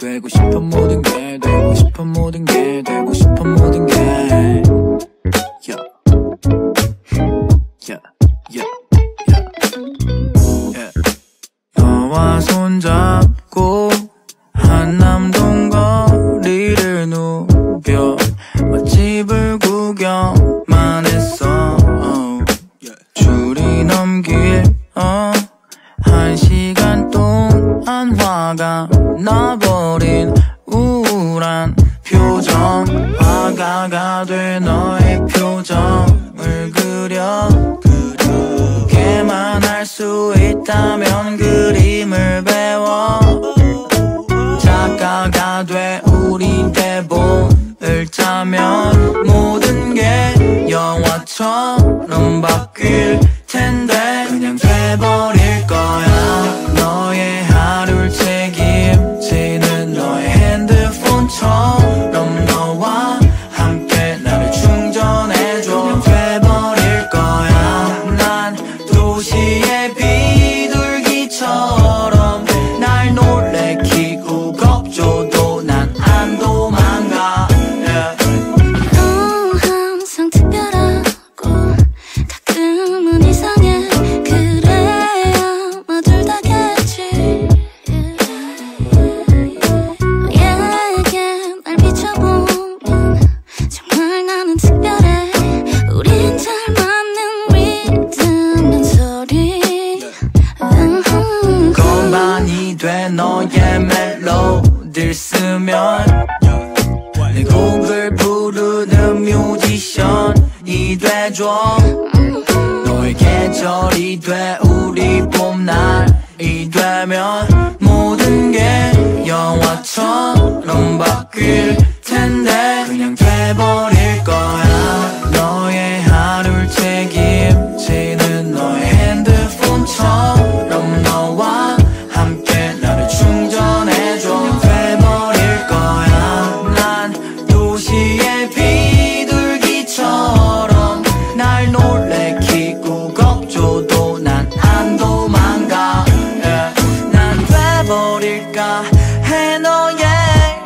되고 싶어 모든 게, 되고 싶어 모든 게, 되고 싶어 모든 게. 너와 손잡고 한남동 거리를 누벼 맛집을 구경만 했어. 줄이 넘길 한 시간 동안 화가 나버린 우울한 표정. 화가가 돼 너의 표정을 그려. 걔만 할 수 있다면 그림을 배워. 작가가 돼 우린 대본을 짜면 모든 게 영화처럼 바뀔 텐데 그냥 돼버릴 거야. 너의 하루를 책임지는 너의 핸드폰처럼 너와 함께 나를 충전해줘. 그냥 돼버릴 거야. 난 도시의 비둘기처럼 날 놀래키고 겁줘도 난 안 도망가. 너 항상 특별하고 가끔은 이상해. 그래야 아마 둘 다겠지. 너에게 날 비춰보면 정말 나는 특별해. 우린 잘 맞는 리듬 한 소리. 건반이 돼 너의 멜로디를 쓰면 내 곡을 부르는 뮤지션이 돼줘. 너의 계절이 돼 우리 봄날이 되면 모든 게 영화처럼 바뀔 텐데 그냥 돼버릴 거야. 너의 하루를 책임지는 너의 핸드폰처럼 너와 함께 나를 충전해줘. 그냥 돼버릴 거야. 난 도시의 비둘기처럼 날 놀래키고 겁줘도 난 안 도망가. 난 돼버릴까 해 너의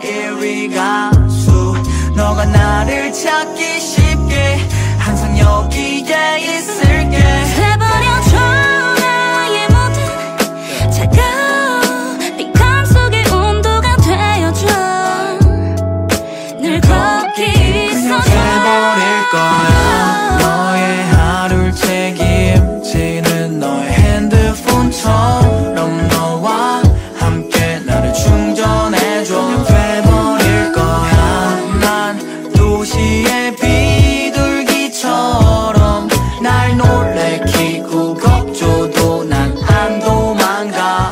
1위 가수. 너가 나를 찾기 쉽게 항상 여기에 있을게. 돼버려줘 나의 모든 차가운 빛감 속의 온도가 되어줘. 늘 걷기 있어줘. 그냥 돼버릴 거야. 너의 하루를 책임지는 너의 핸드폰처럼 너와 함께 나를 충전해줘. 그냥 돼버릴 거야. 난 도시의 비둘기처럼 날 놀래키고 겁줘도 난 안 도망가.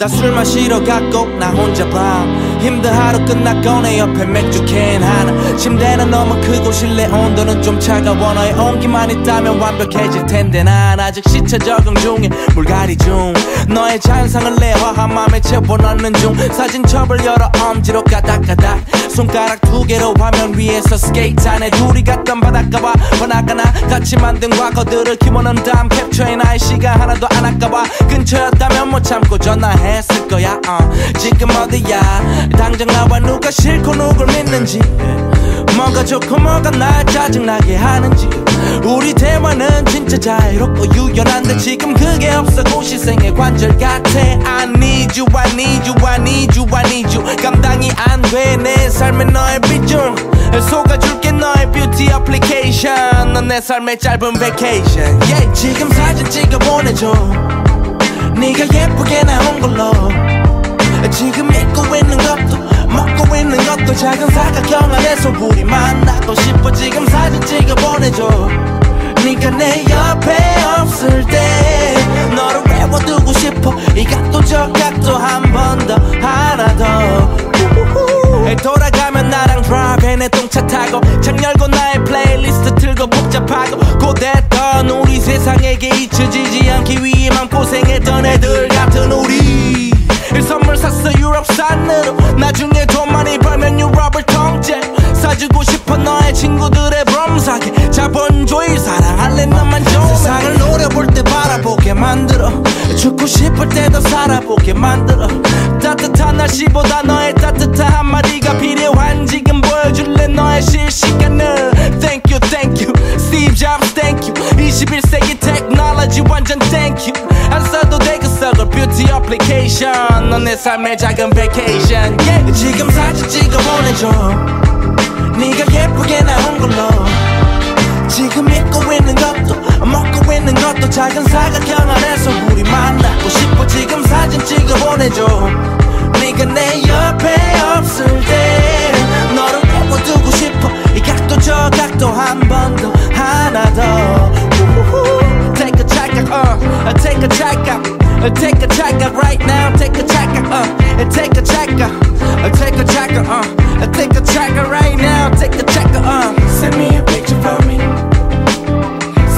나 술 마시러 갔고 나 혼자 봐. 힘든 하루 끝났고 내 옆에 맥주 캔 하나. 침대는 너무 크고 실내 온도는 좀 차가워. 너의 온기만 있다면 완벽해질 텐데 난 아직 시차 적응 중에 물갈이 중. 너의 잔상을 내 화한 맘에 채워 넣는 중. 사진첩을 열어 엄지로 까닥까닥. 손가락 두 개로 화면 위에서 스케이트 안에 둘이 갔던 바닷가와 번화가나 같이 만든 과거들을 키워놓은 다음 캡처해. 나의 시간 하나도 안 아까워. 근처였다면 못 참고 전화했을 거야. 지금 어디야. 당장 나와 누가 싫고 누굴 믿는지. 뭐가 좋고 뭐가 날 짜증나게 하는지. 우리 대화는 진짜 자유롭고 유연한데 지금 그게 없어 고시생의 관절 같아. I need you, I need you, I need you, I need you. 감당이 안 돼 내 삶에 너의 비중. 속아줄게 너의 뷰티 어플리케이션. 넌 내 삶의 짧은 베케이션. yeah. 지금 사진 찍어 보내줘. 네가 예쁘게 나온 걸로 지금 믿고 있는 것도 먹고 있는 것도 작은 사각형 안에서 우리 만나고 싶어. 지금 사진 찍어 보내줘. 네가 내 옆에 없을 때 너를 외워두고 싶어. 이 각도 저 각도 한 번 더 하나 더 돌아가면 나랑 drive 해. 내 동차 타고 창 열고 나의 플레이리스트 틀고 복잡하고 고됐던 우리 세상에게 잊혀지지 않기 위해만 고생했던 애들 같은 우리. 선물 샀어 유럽산으로. 나중에 돈 많이 벌면 유럽을 통째 사주고 싶어. 너의 친구들의 범사계 자본주의 사랑할래 너만 좀. 세상을 노려볼 때 바라보게 만들어. 죽고 싶을 때 더 살아보게 만들어. 따뜻한 날씨보다 너의 따뜻한 한마디가 필요한 지금 보여줄래 너의 실시간을. Thank you thank you Steve Jobs thank you 21세기 technology 완전 thank you. 안 써도 돼 그 썩을 beauty application. 넌 내 삶의 작은 vacation yeah. 지금 사진 찍어 보내줘. 네가 예쁘게 나온 걸로 지금 믿고 있는 것도 먹고 있는 것도 작은 사각형 안에서 우리 만나고 싶어. 지금 사진 찍어 보내줘. 네가 내 옆에 없을 때 너를 외워두고 싶어. 이 각도 저 각도 한 번 더 하나 더. Take a checkup, take a checkup, take a checkup right now. Take a checkup, take a checkup, take a checkup, take a checkup right now. Take a checkup, send me a picture for me.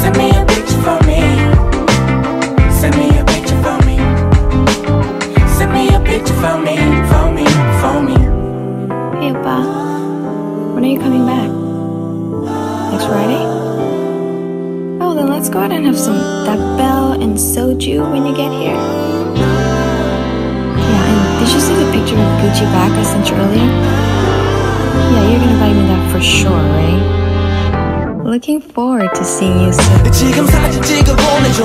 Send me a picture for me. Send me a picture for me. Send me a picture for me, for me, for me. Hey, Oppa, when are you coming back? Next Friday? Oh, then let's go out and have some dakbal and soju when you get here. Yeah, and did you see the picture of Gucci bag I sent you earlier? Yeah, you're gonna buy me that for sure, right? Looking forward to seeing you soon. 지금 사진 찍어 보내줘.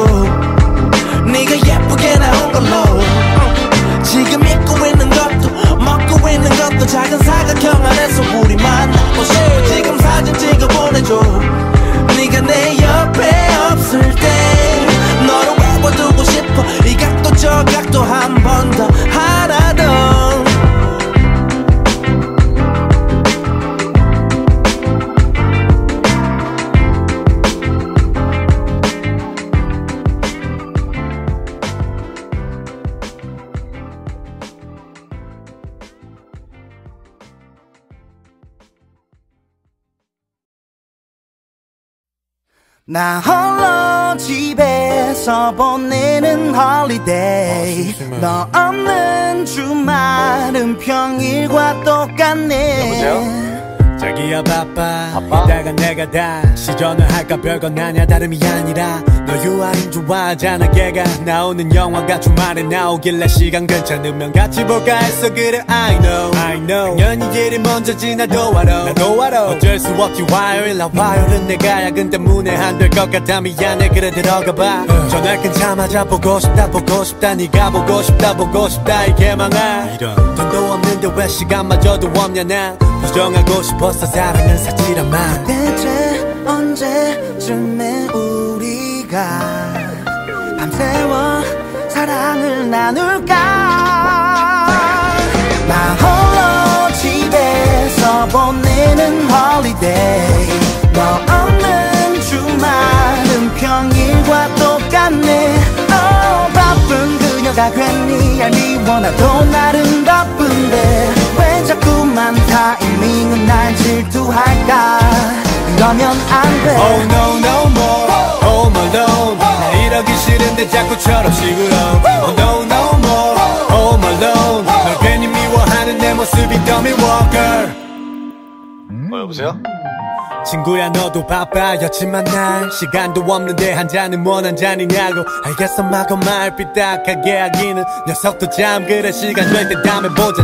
네가 예쁘게 나온 걸로. 지금 입고 있는 것도 먹고 있는 것도 작은 사각형 안에서 우리 만나고 싶어. 지금 사진 찍어 보내줘. 네가 내 옆에 없을 때 너를 외워두고 싶어. 이 각도 저 각도 한 번 더 하나 더. 나 홀로 집에서 보내는 홀리데이. 너 없는 주말은 평일과 똑같네. 여보세요? 자기야 바빠? 이따가 내가 다시 전화할까. 별건 아냐 다름이 아니라 너 유아인 좋아하잖아. 걔가 나오는 영화가 주말에 나오길래 시간 괜찮으면 같이 볼까 했어. 그래 I know 당연히 길이 먼저 지나도 알아. 나도 알아. 어쩔 수 없지 화요일 날. 화요일은 내가 야근 때문에 안 될 것 같아. 미안해. 그래 들어가봐. 전화 끊자마자 보고 싶다 네가 보고 싶다 이게만아. 이런 돈도 없는데 왜 시간마저도 없냐. 난 부정하고 싶었어. 사랑은 사치란 말. 대체 언제쯤에 밤새워 사랑을 나눌까. 나 홀로 집에서 보내는 홀리데이. 너 없는 주말은 평일과 똑같네. 바쁜 그녀가 괜히 얄미워. 나도 나름 바쁜데 왜 자꾸만 타이밍은 날 질투할까. 이러면 안 돼. Oh no no more home alone. 나 이러기 싫은데 자꾸 철없이 울어. Oh no no more home alone. 널 괜히 미워하는 내 모습이 더 미워 girl. 여보세요? 친구야 너도 바빠였지만 난 시간도 없는데 한 잔은 원한 잔이냐고. 알겠어 마구 말 삐딱하게 하기는 녀석도 참. 그래 시간 될 때 다음에 보자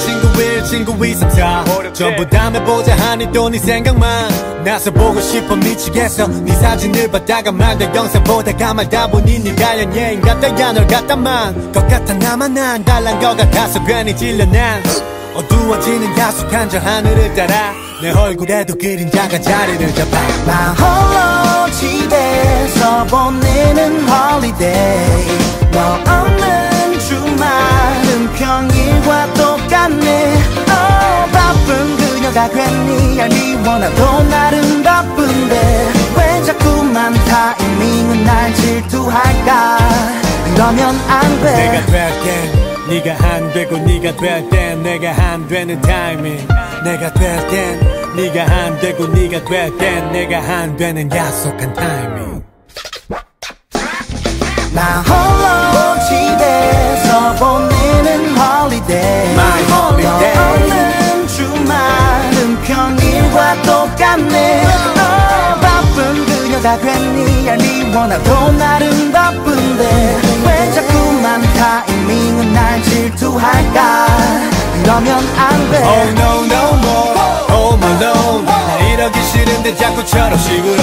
친구 1 친구 2 3 4 전부 다음에 보자 하니 또 네 생각만 나서 보고 싶어. 미치겠어. 네 사진을 봤다가 말다 영상 보다가 말다 보니 네가 연예인 같다야. 널 같다만 것 같아. 나만 난 달란 것 같아서 괜히 질려. 난 어두워지는 야속한 저 하늘을 따라 내 얼굴에도 그림자가 자리를 잡아. 나 홀로 집에서 보내는 홀리데이. 내가 괜히 얄미워. 나도 나름 바쁜데 왜 자꾸만 타이밍은 날 질투할까? 그러면 안 돼. 내가 될 땐 네가 안 되고, 네가 될 땐 내가 안 되는 타이밍. 내가 될 땐 네가 안 되고, 네가 될 땐 내가 안 되는 약속한 타이밍. 나 홀로 집에서 보내는 홀리데이. My holiday. 너 없는 주말은 평일과 똑같네. 너 바쁜 그녀가 괜히 얄미워. 나도 나름 바쁜데 왜 자꾸만 타이밍은 날 질투할까? 그러면 안 돼. Oh no no more, oh my lord. 나 이러기 싫은데 자꾸 철없이 울어. Oh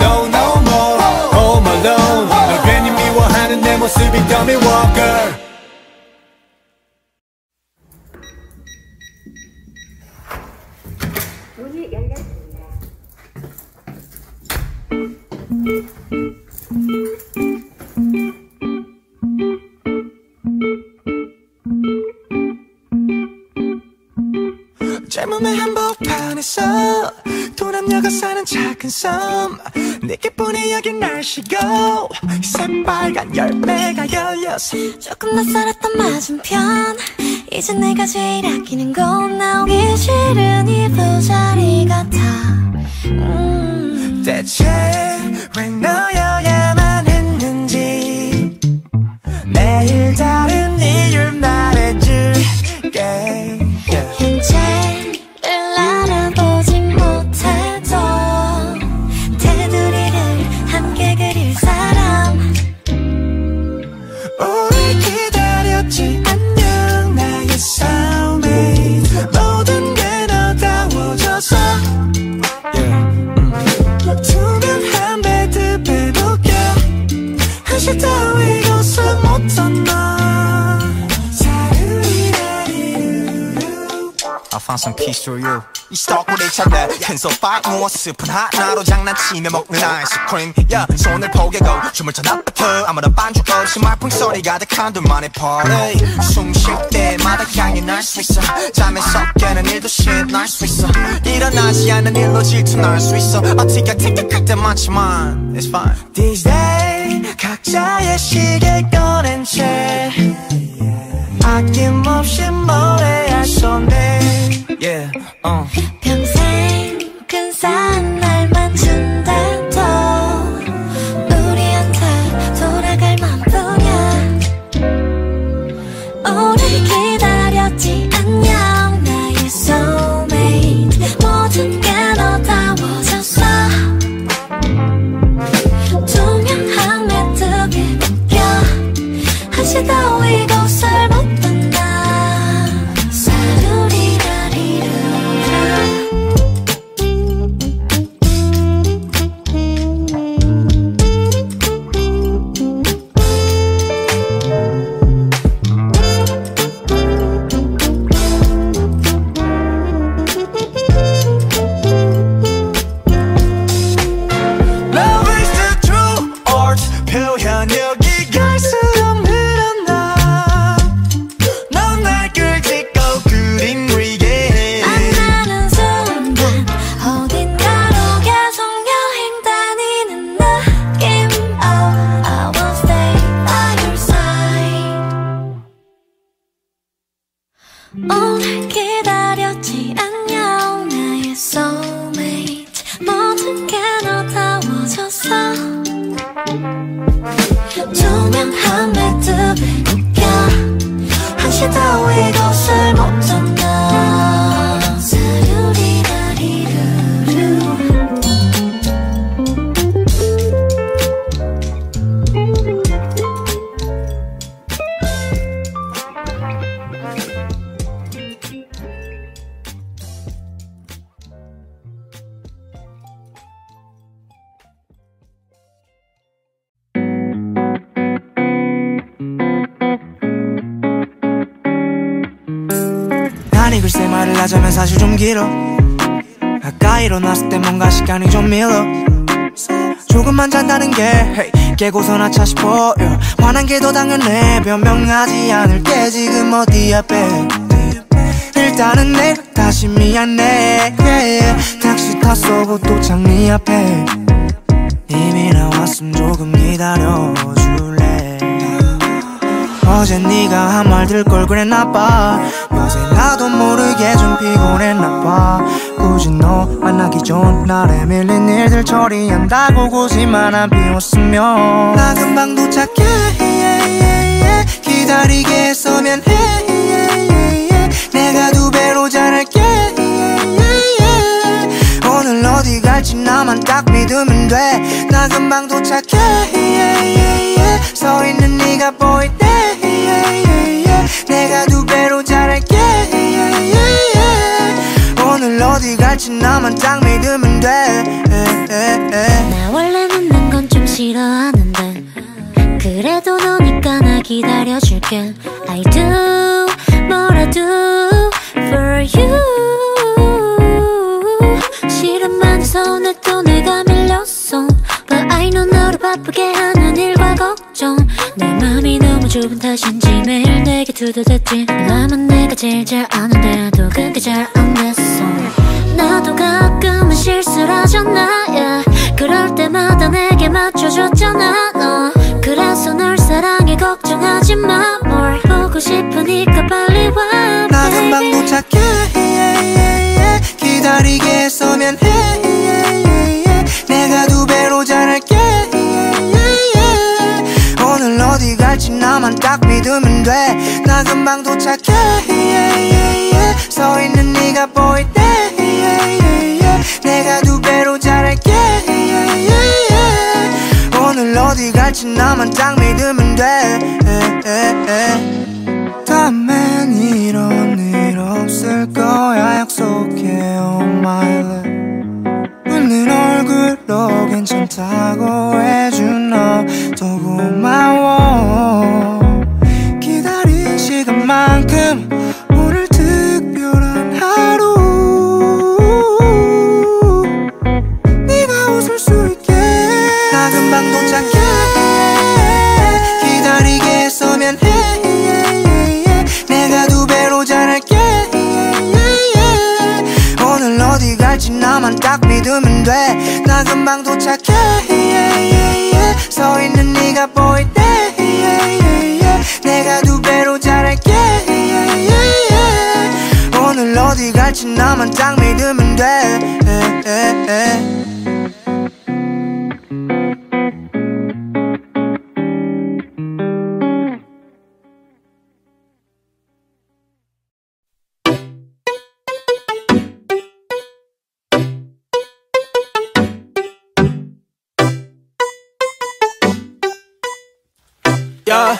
no no more, oh my lord. 널 괜히 미워하는 내 모습이 더 미워 girl. 문이 열렸습니다. 제 몸의 한복판에서 도남녀가 사는 작은 섬. 내게 보내 여긴 날씨고 샘빨간 열매가 열렸어. 조금 낯설었던 맞은편 이제 내가 제일 아끼는 곳. 나오기 싫은 이 부자리 같아. 대체 왜 너여야만 했는지 매일 다른 이유를 말해줄게. Found some peace through you. 이 스토커를 찾아 캔서 파이 누워 슬픈 하나로 장난치며 먹는 아이스크림. 손을 포개고 춤을 쳐나부터 아무런 반죽 없이 말풍 소리 가득한 둘만의 파티. 숨 쉴 때마다 향이 날 수 있어. 잠에 썩 깨는 일도 신날 수 있어. 일어나지 않는 일로 질투 날 수 있어. 어떻게 틱틱할 때 많지만 it's fine. These days 각자의 시계 꺼낸 채 아낌없이 노래할 손에 평생 근사한 날만 준대도 우리한테 돌아갈 맘뿐이야. 오래 기다렸지 안녕 나의 soulmate. 모든 게 너다워졌어. 투명함에 뜨게 바뀌어 하시다 위고 글쎄 말을 하자면 사실 좀 길어. 아까 일어났을 때 뭔가 시간이 좀 밀어. 조금만 잔다는 게 hey, 깨고서 나차 싶어. 화난 게 더 당연해. 변명하지 않을게. 지금 어디 앞에 일단은 내가 다시 미안해. yeah. 택시 탔어도 도착 네 앞에 이미 나왔음. 조금 기다려줄래? 어제 네가 한 말 들 걸 그랬나봐. 요새 나도 모르게 좀 피곤했나봐. 굳이 너 만나기 전 나를 밀린 일들 처리한다고 고집만 안 피웠으면 나 금방 도착해. yeah, yeah, yeah. 기다리게 했으면 해. yeah, yeah, yeah. 내가 두 배로 잘할게. yeah, yeah, yeah. 오늘 어디 갈지 나만 딱 믿으면 돼. 나 금방 도착해. yeah, yeah, yeah. 서 있는 네가 보일 때. yeah, yeah, yeah. 내가 두 배로 잘할게. yeah, yeah, yeah. 오늘 어디 갈지 나만 딱 믿으면 돼. yeah, yeah, yeah. 나 원래 늦는 건 좀 싫어하는데 그래도 너니까 나 기다려줄게. I do 뭐라도 for you. 싫은 만 서운해 또 내가 밀렸어. But I know 너를 바쁘게 하는 일과 걱정 내 맘이 너무 좁은 탓인지 매일 내게 투덜댔지. 나만 내가 제일 잘 아는데도 그게 잘 안 됐어. 나도 가끔은 실수를 하잖아. yeah. 그럴 때마다 내게 맞춰줬잖아 너. 그래서 널 사랑해 걱정하지 마. 뭘 보고 싶으니까 빨리 와. 나 금방 도착해. yeah, yeah, yeah. 기다리게 했으면 해. yeah, yeah, yeah. 내가 두 배로 잘할게. yeah, yeah, yeah. 오늘 어디 갈지 나만 딱 믿으면 돼. 나 금방 도착해. yeah, yeah, yeah. 서 있는 네가 보일 때. yeah, yeah, yeah. 내가 두 배로 잘할게. yeah, yeah, yeah. 오늘 어디 갈지 나만 딱 믿으면 돼. 다음엔 이런 일 없을 거야 약속해. Oh my love. 웃는 얼굴로 괜찮다고 해준 너 더 고마워. 기다린 시간만큼 오늘 특별한 하루 네가 웃을 수 있게. 나 금방 도착해. 기다리게 했으면 해. 내가 두 배로 잘할게. 오늘 어디 갈지 나만 딱 믿으면 돼. 나 금방 도착해. 서 있는 네가 보일 때. 내가 두 배로 잘할게. 오늘 어디 갈지 나만 딱 믿으면 돼. Yeah,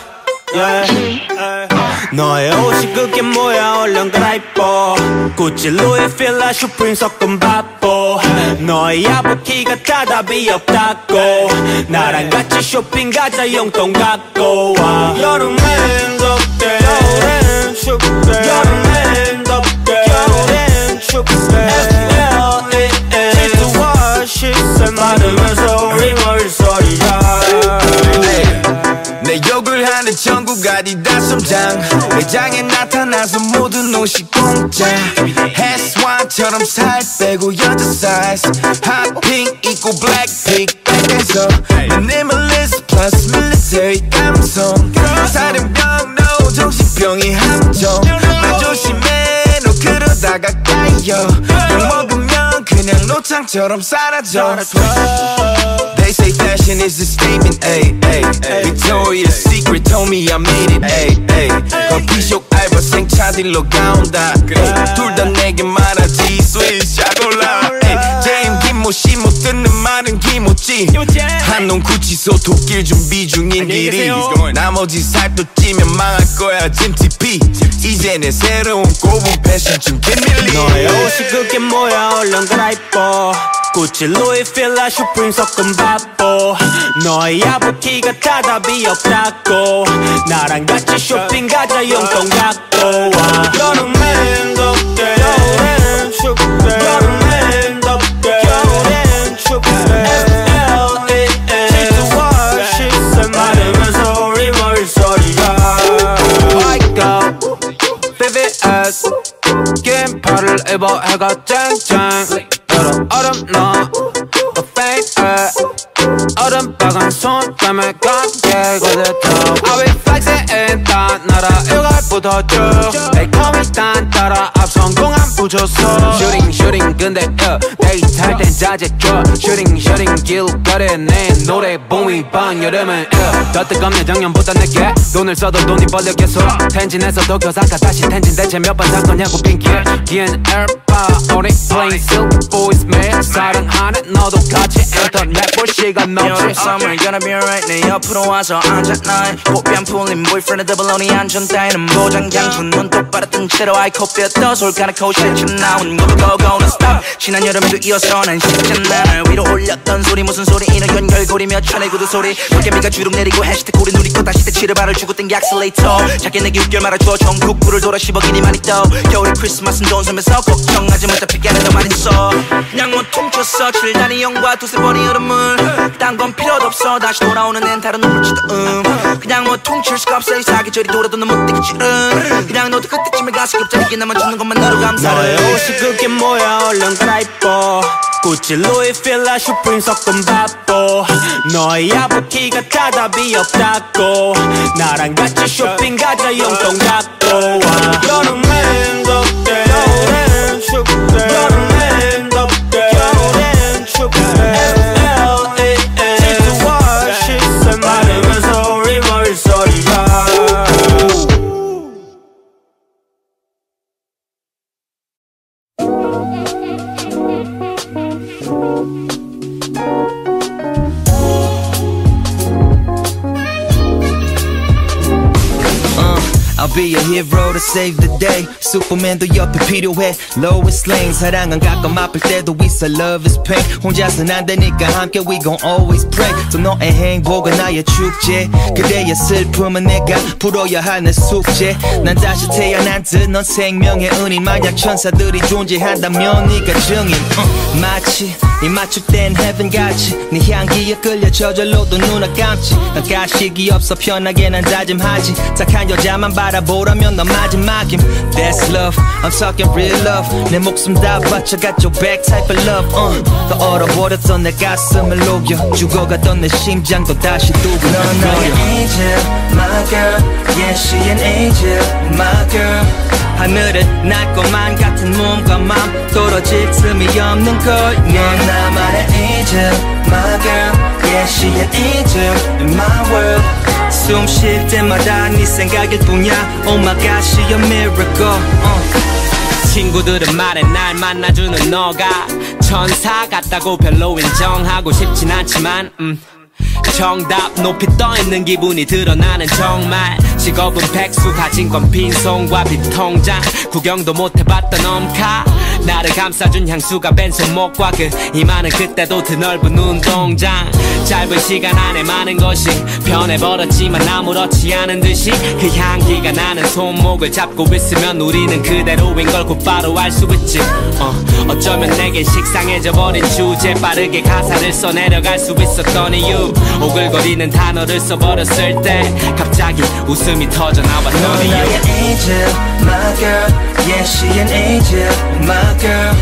yeah, yeah. 너의 옷이 그게 뭐야 얼른 갈아입어. 구찌 루이 필라 슈프림 섞은 바보. 너의 야부키가 답이 없다고. 나랑 같이 쇼핑 가자 용돈 갖고 와. 여름엔 덥대 겨울엔 춥대. 여름엔 덥대 겨울엔 춥대. FLAN 지수와 시세 마르면서 우리말 소리야. 내 욕을 하는 천국 아디다스 매장. 매장에 나타나서 모든 옷이 공짜. 해스완처럼 살 빼고 여자 사이즈. 핫핑 입고 블랙핑 백에서 미니멀리스 플러스 밀리터리 감성. 살인병 no 정신병이 함정. 말 조심해 너 그러다가 까여. 약 먹으면 그냥 노창처럼 사라져. They say fashion is a statement, ayy, ayy. Victoria's Secret told me I made it, ayy, ayy. 커피숍 알바생 차딜러 가온다. 둘 다 내게 말하지, sweet 샤골라. 제임 김모씨 못 듣는 말은 김모찌. 한놈 구치소 독일 준비 중인 길이. 나머지 살도 찌면 망할 거야, 짐TP. 이제 내 새로운 고분 패션 좀 개밀리. 너의 옷이 그게 뭐야, 얼른 갈아입어. 구찌 루이 필라 슈프림 섞은 바보. 너의 야부키가 답이 없다고. 나랑 같이 쇼핑 가자 용돈 갖고 와. 여름엔 덥대 겨울엔 춥대. 여름엔 덥대 겨울엔 춥대. FLAN 지수와 시세 마르면서 우리 머릿소리야. I got VVS 나를 입어 해가 쨍쨍 얼음 얼음 너 얼음 빨간 손 때문에 감기 거들떠 I be flexing 다 나라 일괄 붙어줘 매콤 일단 따라 앞 성공한 부조소 슈링 슈링 근데 데이트할 땐 자제줘 슈링 슈링 길거리 내 노래 봄이 방 여름은 더 뜨겁네 작년보다 늦게 돈을 써도 돈이 벌려 계속 텐진에서 도쿄 사카 다시 텐진 대체 몇 번 살 거냐고 핑계 기엔 에어팟 only playing silk voicemail 사랑하는 너도 같이 인터넷 볼 시간 넘치 You're the summer gonna be alright 내 옆으로 와서 앉아 나의 고삐안 풀린 boyfriend 더블로니 안전 따위는 보장장수 눈 똑바로 뜬 채로 아이 코뼈 떠 솔가락 거실쯤 나온 go go go no stop 지난 여름에도 이어서 난 시작한 날 위로 올렸던 소리 무슨 소리 이너 연결고리며 천의 구두 소리 도깨비가 주름 내리고 해시태 고리 누리고 다시 대치를 발을 주고 땡기 액셀레이터 작게 내게 6개월 말아줘 전국구를 돌아 10억이니 많이 떠 겨울에 크리스마스는 좋은 섬에서 걱정하지 마 잡히게 하는 더 많이 써 그냥 못 퉁쳤어 7단이 영과 두세 번이 흐름을 딴 건 필요도 없어 다시 돌아오는 엔 다른 눈물 치던 그냥 뭐 퉁칠 수가 없어 이 사계절이 돌아도 넌 못 되기 싫은 그냥 너도 그때쯤에 가서 겹자리게 나만 주는 것만으로 감사해 너의 옷이 그게 뭐야 얼른 갈아입어 구찌 루이 필라 슈프림 섞은 밥도 너의 아부키가 대답이 없다고 나랑 같이 쇼핑 가자 용돈 갖고 와 여름엔 덥대 겨울엔 춥대 여름엔 덥대 겨울엔 춥대 I'll be your hero to save the day 슈퍼맨도 옆에 필요해 Lois Lane 사랑은 가끔 아플 때도 We say love is pain 혼자서는 안 되니까 함께 We gon' always pray 또 너의 행복은 나의 축제 그대의 슬픔은 내가 풀어야 하는 숙제 난 다시 태어난 듯 넌 생명의 은인 만약 천사들이 존재한다면 네가 증인 마치 이 맞춥된 heaven같이 네 향기에 끌려 저절로도 눈을 감지 난 가식이 없어 편하게 난 다짐하지 착한 여자만 바라 보라면 넌 마지막임 That's love, I'm talking real love 내 목숨 다 바쳐 got your back type of love 더 얼어버렸던 내 가슴을 녹여 죽어갔던 내 심장도 다시 두근거려 넌 나의 angel, my girl Yeah, she an angel, my girl 하늘은 날 것만 같은 몸과 맘 떨어질 틈이 없는 걸 넌 나만의 angel, my girl Yeah, she an angel in my world 숨 쉴 때마다 네 생각일 뿐이야 Oh my gosh, you're a miracle 친구들은 말해 날 만나주는 너가 천사 같다고 별로 인정하고 싶진 않지만 정답 높이 떠있는 기분이 드러나는 정말 직업은 백수 가진 건 빈손과 빈통장 구경도 못해봤던 엄카 나를 감싸준 향수가 밴 손목과 그 이마는 그때도 드넓은 운동장 짧은 시간 안에 많은 것이 변해버렸지만 아무렇지 않은 듯이 그 향기가 나는 손목을 잡고 있으면 우리는 그대로인 걸 곧바로 알 수 있지 어쩌면 내겐 식상해져버린 주제 빠르게 가사를 써내려갈 수 있었던 이유 오글거리는 단어를 써버렸을 때 갑자기 웃음이 터져나왔던 이유 넌 나의 angel, my girl Yeah, she an angel, my girl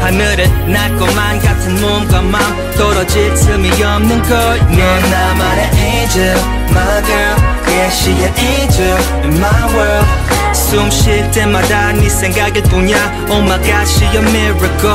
하늘은 날 것만 같은 몸과 맘 떨어질 틈이 없는 걸 넌 나만의 angel, my girl Yeah, she an angel in my world 숨 쉴 때마다 네 생각일 뿐이야 Oh my gosh, you're a miracle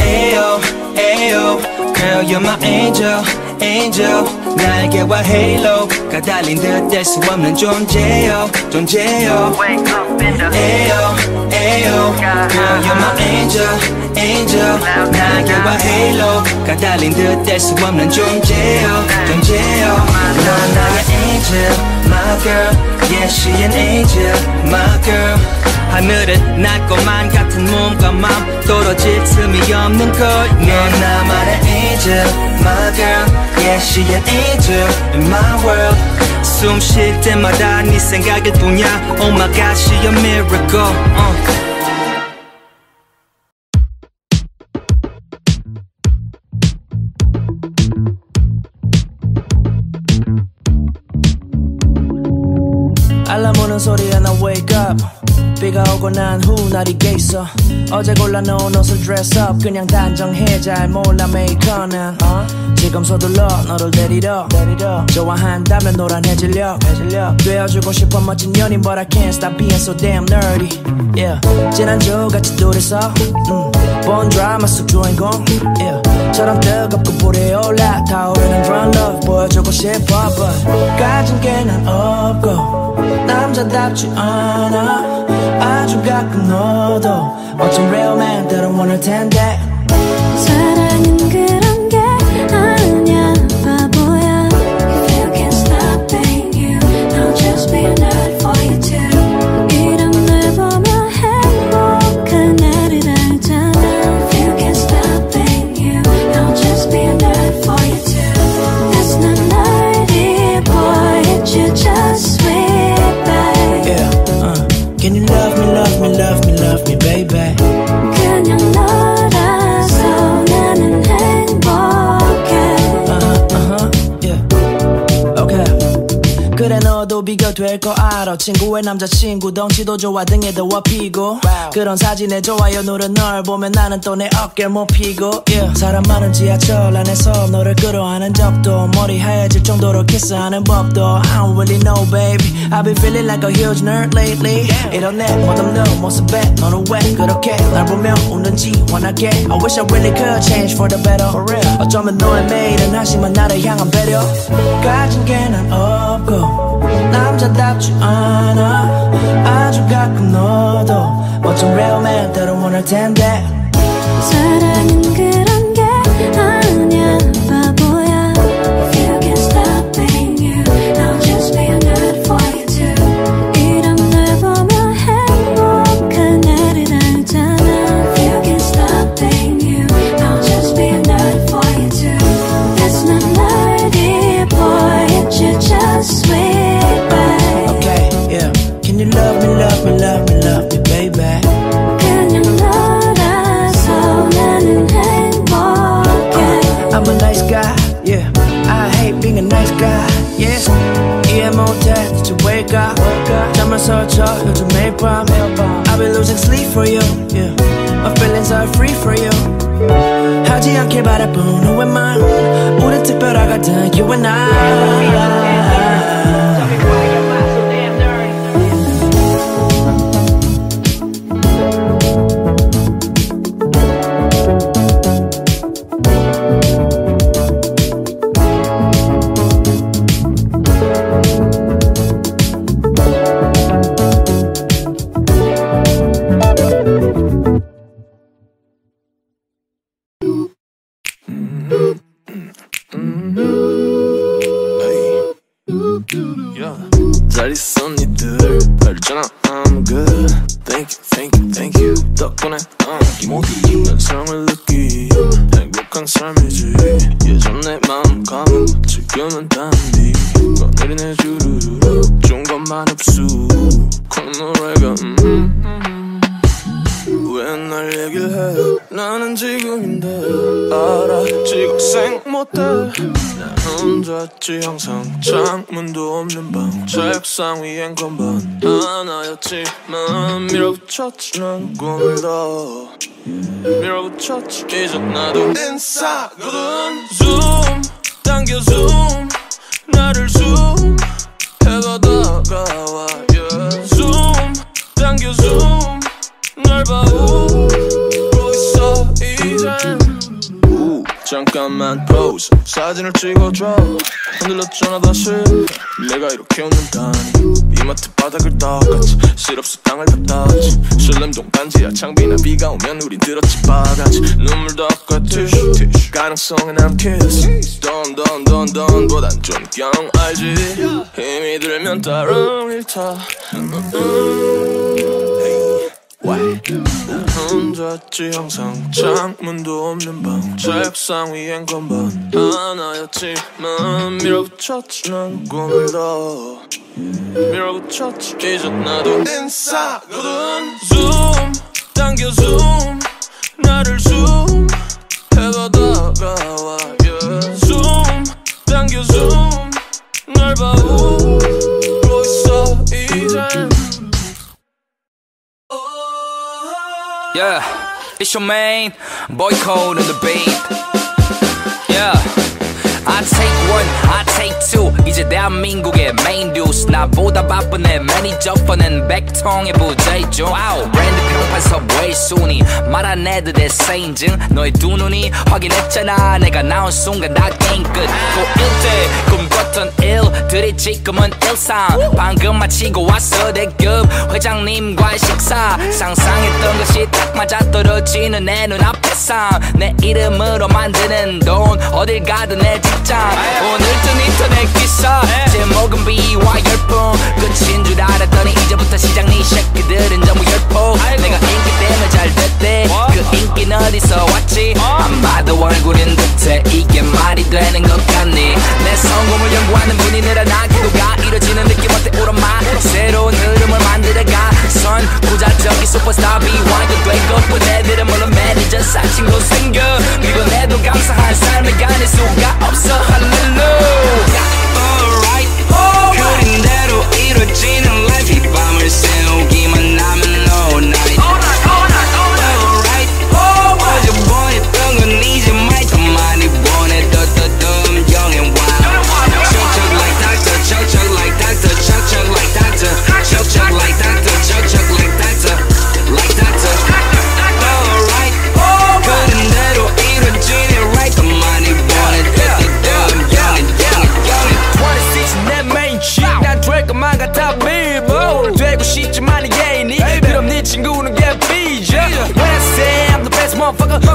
Ayo, ayo Girl, you're my angel Angel 날개와 halo가 달린 듯 뗄 수 없는 존재여 존재여 Ayo Ayo Girl you're my angel Angel 날개와 halo가 달린 듯 뗄 수 없는 존재여 존재여 넌 나의 angel My girl Yeah she an angel My girl 하늘은 날 것만 같은 몸과 맘 떨어질 틈이 없는 걸 넌 나만의 angel My girl Yeah, she an angel in my world 숨 쉴 때마다 네 생각일 뿐이야 Oh my God, she a miracle 소리에 나 wake up. 비가 오고 난 후 날이 개있어. 어제 골라 놓은 옷을 dress up. 그냥 단정해 잘 몰라 make on and 지금 서둘러 너를 데리러 좋아한다면 노란해질려 되어주고 싶어 멋진 연인 but I can't stop being so damn nerdy. Yeah. 지난주 같이 둘이서 본 드라마 속 주인공 yeah. 처럼 뜨겁고 불에 올라 타오르는 drunk love 보여주고 싶어 but 가진 게 난 없고 남자답지 않아. 아주 가끔 너도 어쩜 real man대로 원할 텐데 사랑은 그런 게 아니야 바보야. If you can't stop being you I'll just be a nerd for you too. 이런 날 보며 행복한 나를 알잖아. If you can't stop being you I'll just be a nerd for you too. That's not nerdy boy it's you just sweet babe yeah. Can you love me, love me, love me, love me, baby? 그냥 너라서 나는 행복해. Yeah. Okay. 그래 너도 비교될 거 알아. 친구의 남자친구 덩치도 좋아 등에 더워 피고 wow. 그런 사진에 좋아요 누른 널 보면 나는 또 내 어깨 못 피고 yeah. 사람 많은 지하철 안에서 너를 끌어안은 적도 머리 하얘질 정도로 키스하는 법도 I don't really know baby. I've been feeling like a huge nerd lately. Yeah. 이런 내 멋없는 모습에 너는 왜 그렇게 날 보며 웃는지 원하게. I wish I really could change for the better. For real. 어쩌면 너의 매일은 하지만 나를 향한 배려. 가진 게 난 없고 남자답지 않아. 아주 가끔 너도 어쩜 real man대로 원할 텐데 사랑은 그런 게 아니야 바보야. If you can't stop being you I'll just be a nerd for you. I've been losing sleep for you yeah. My feelings are free for you. 하지 않길 바라본 who am I. 우린 특별하거든 you and I. 항상 창문도 없는 방 책상 위엔 건반 하나였지만 밀어붙였지 난 꿈을 더 밀어붙였지 이제 나도 인싸거든. Zoom 당겨 zoom 나를 zoom 해가 다가와 yeah. Zoom 당겨 zoom 날 바라보고 있어 이젠 잠깐만 pose 사진을 찍어줘. 흔들렸잖아 다시 내가 이렇게 웃는다니. 이마트 바닥을 닦았지 실없어 땅을 닦았지 신림동 반지하 창비나 비가 오면 우린 들었지 바가지 눈물 닦아 티슈 티슈 가능성에 난 키스 돈 보단 좀 경 알지 힘이 들면 따로 일타 Why? 난 혼자였지 항상 창문도 없는 방 책상 위엔 건반 하나였지만 밀어붙였지 난 꿈을 더 밀어붙였지 이제 나도 인싸거든. Zoom 당겨 zoom 나를 zoom 해가 다가와 yeah. Zoom 당겨 zoom 날 바라보고 있어 이젠 Yeah, it's your main boy Cole in the beat. Yeah, I take one, I take two. 이제 대한민국의 main dudes 나보다 바쁜 애 매니저퍼는 백통의 부재중. Wow, 브랜드 평판 서브웨이 순위 말한 애들의 세인증. 너의 두 눈이 확인했잖아. 내가 나온 순간 다 게임 끝. 고1대 꿈꿨던 일들이 지금은 일상. 방금 마치고 왔어 대급 회장님과의 식사. 상상했던 것이 딱 맞아떨어지는 내 눈앞의 삶. 내 이름으로 만드는 돈 어딜 가든 내 직장. 오늘 뜬 인터넷 기사 제목은 비와 열풍. 끝인 줄 알았더니 이제부터 시작. 네 새끼들은 전부 열폭. 내가 인기 때문에 잘 됐대. 그 인기는 어디서 왔지? 아마도 얼굴인 듯해. 이게 말이 되는 것 같니? 내 성공을 연구하는 분이느라 나 기도가 이뤄지는 느낌 어때? 오랜만 새로운 흐름을 만들어가. 선구자적인 슈퍼스타 비와이드 된 것뿐 애들은 물론 매니저 사친구 생겨. 그리고 내도 감사한 삶을 가질 수가 없어. 할렐루야.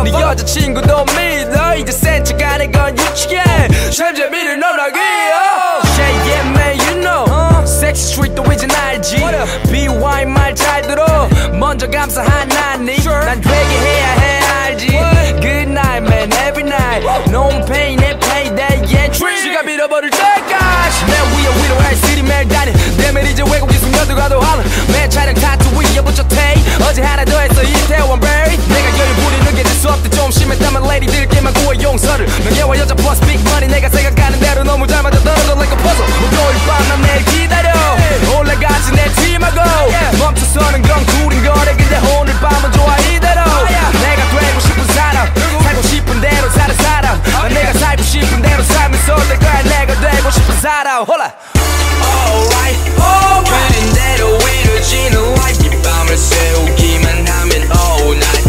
네 여자친구도 믿어. 이제 센 척 안 해 건 유치해. 잼잼이를 넘나기야. Yeah yeah man you know 섹시 트릭도 이젠 알지. BY 말 잘 들어. 먼저 감사한 나니 난 되게 해야 해 알지. Good night man every night. No pain and payday and treat. 시가 밀어버릴 때까지 맨 위에 위로 할 시리 매일 다니. 내 매일 이제 외국인 숙녀들과도 하는 매 촬영 타투 위에 붙여 테이. 어제 하나 더 했어 이태원 베리. 내가 열이 부리는 게 수업 때 좀 심했다면 레이디들께만 구해 용서를. 명예와 여자 플러스 빅머니 내가 생각하는 대로 너무 잘 맞아 떨어져 like a puzzle. 목요일 밤 난 내일 기다려. 올라가지 내 팀하고 멈춰서는 건 구린 거래. 근데 오늘 밤은 좋아 이대로. 내가 되고 싶은 사람 살고 싶은 대로 사는 사람. 난 내가 살고 싶은 대로 살면서 될 거야. 내가 되고 싶은 사람. 홀라 Alright 그린 대로 이루지는 life. 이 밤을 세우기만 하면 all night.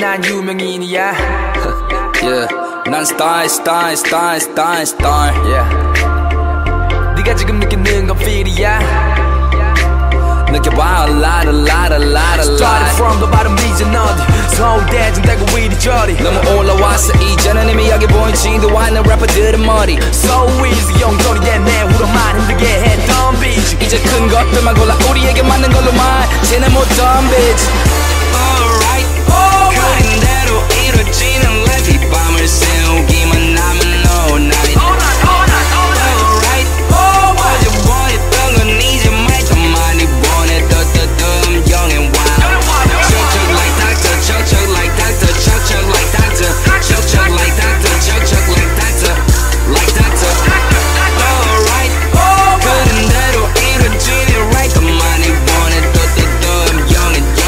난 유명인이야. yeah. 난 스타일. Yeah. 네가 지금 느끼는 건 필이야. 느껴봐 a lot. Started from the bottom region 어디 서울대 중대고 이리저리 너무 올라왔어. 이제는 이미 여기 보인 진도와 있는 래퍼들은 머리 So easy 용돌이에 내 후렴만 힘들게 했던 비지. 이제 큰 것들만 골라 우리에게 맞는 걸로만 쟤는 못 덤비지. 그린 대로 이루어지는 life. 이 밤을 세우기만 하면 all night. Alright 어제 원했던 건 이제 말 더 많이 원해. 더더더 영앤 wild. 척척 like doctor 척척 like doctor 척척 like doctor 척척 like doctor 척척 like doctor like doctor. Alright 그린 대로 이루어지는 right. 더 많이 원해. 더더더 영앤.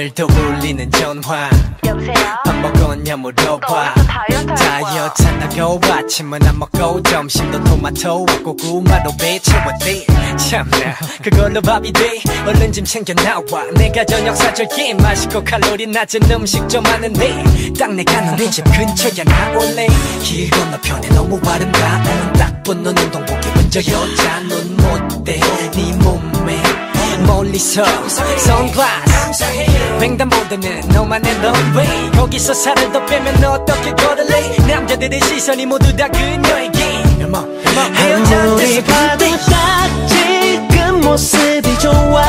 오늘도 울리는 전화. 여보세요? 밥 먹었냐 물어봐. 다이어트 한다고 아침은 안 먹고 점심도 토마토 먹고 고구마로 배 채웠대. 참나 그걸로 밥이 돼. 얼른 짐 챙겨 나와. 내가 저녁 사줄게. 맛있고 칼로리 낮은 음식 좀 하는데 딱 내가 너네 집 근처야 나올래. 길 건너편에 너무 아름다운 딱 붙는 운동복에 먼저 여자 눈 못 떼. 네 몸매 멀리서 선글라스 횡단보도는 너만의 런웨이. 거기서 살을 더 빼면 어떻게 걸을래. 남자들의 시선이 모두 다 그녀에게 아무리 봐도 딱 지금 모습이 좋아.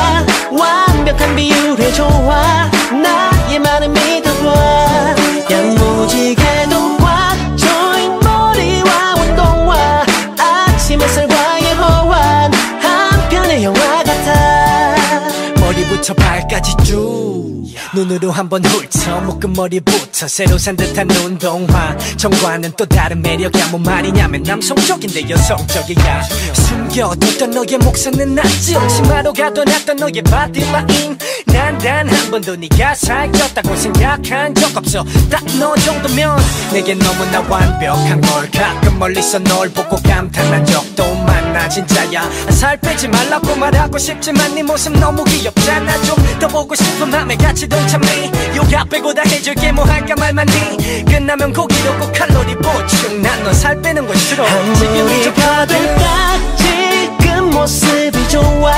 완벽한 비율에 좋아. 나의 말을 믿어봐. 야무지게도 꽉 조인 머리와 운동화 아침 햇살과의 호환 한 편의 영화 같아. 머리부터 발까지 쭉 눈으로 한번 훑어. 묶은 머리부터 새로 산 듯한 운동화. 정과는 또 다른 매력이야. 뭐 말이냐면 남성적인데 여성적이야. 숨겨뒀던 너의 목소리는 낮은 심화로 가둬놨던 너의 바디마인. 난 단 한 번도 네가 살쪘다고 생각한 적 없어. 딱 너 정도면 내게 너무나 완벽한 걸. 가끔 멀리서 널 보고 감탄한 적도 많아. 진짜야 살 빼지 말라고 말하고 싶지만 네 모습 너무 귀엽잖아. 좀 더 보고 싶은 맘에 같이 동참해. 요가 빼고 다 해줄게. 뭐 할까 말만 해. 끝나면 고기로 꼭 칼로리 보충. 난 너 살 빼는 걸 싫어. 아무리 봐도 딱 지금 모습이 좋아.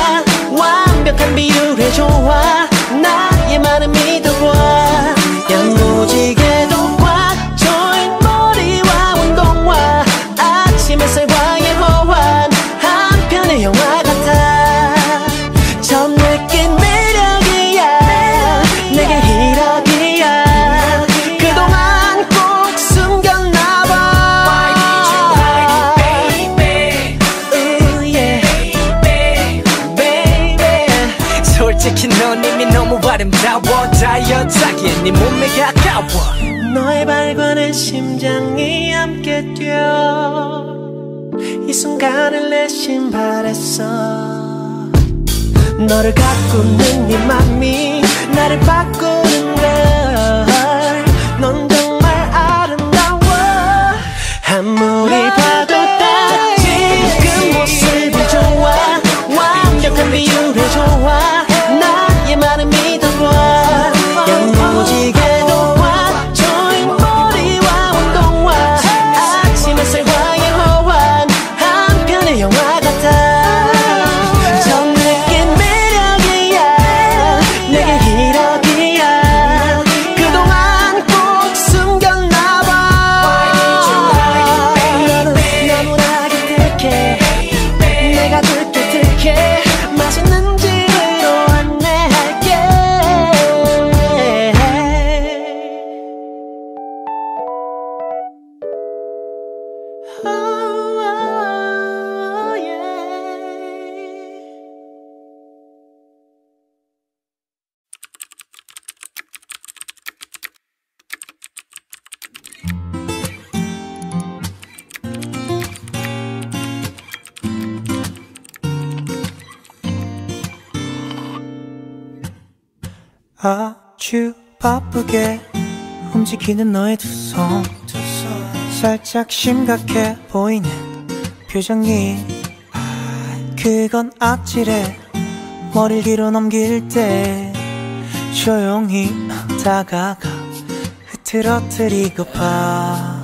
완벽한 비율에 좋아. 나의 말은 믿어봐. 야무지게도 꽉 조인 머리와 운동화 아침 햇살과의 호환 한 편의 영화 같아. 처음 느낀 매력이야. 내게 희락이야. 그동안 꼭 숨겼나봐. Why did you hide it, baby? Ooh, yeah. Baby, baby, baby. 솔직히 넌 이미 너무 아름다워. 다이어트하기엔 네 몸에 가까워. 너의 발과는 심장이 함께 뛰어. 이 순간을 내심 바랬어. 너를 가꾸는 네 맘이 나를 바꾸는 걸. 넌 정말 아름다워. 아무리 봐도 딱 지금 모습이 좋아. 완벽한 비율에 좋아. 나의 말은 믿어봐. 야무지게도 와 조인 머리와 운동화 아침 햇살과의 호환 한 편의 영화 같아. 아주 바쁘게 움직이는 너의 두 손 살짝 심각해 보이는 표정이. 그건 아찔해. 머리를 뒤로 넘길 때 조용히 다가가 흐트러뜨리고파.